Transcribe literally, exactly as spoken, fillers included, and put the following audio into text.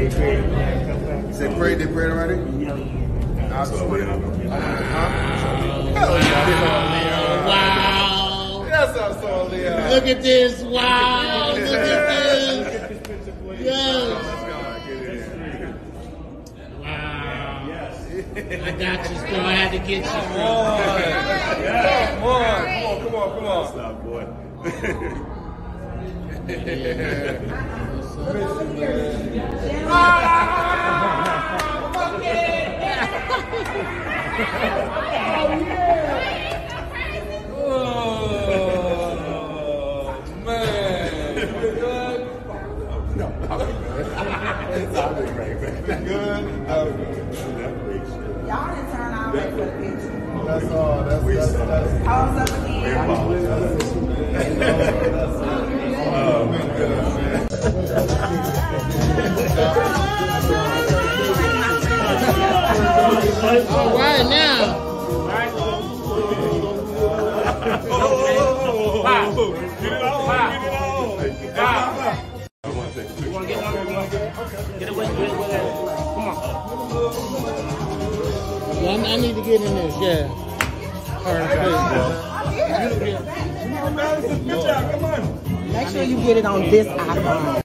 they prayed. Is they prayed? They prayed already? Yeah. I was just waiting. Hell yeah. Wow. That's how I saw Leo. Look at this. Wow. Look at this. Yes. Wow. I got you, so I had to get you. Come on. Come on. Come on. Stop, boy. Yeah. Oh, man. Good? No, I'm doing great, man. Good? I'm doing great. Y'all didn't turn out right for the picture. That's all. That's all. That's all. That's all. That's all. That's all. That's all. That's all. Oh, my God. All right, now. All right. Oh, five. Get it all. Five. Get it all. Five. I want to take a picture. You want to get on? Get away. Get away. Come on. Yeah, I need to get in this, yeah. All right. Come on, man. Let's get a picture out. Come on. Make sure you get it on this icon.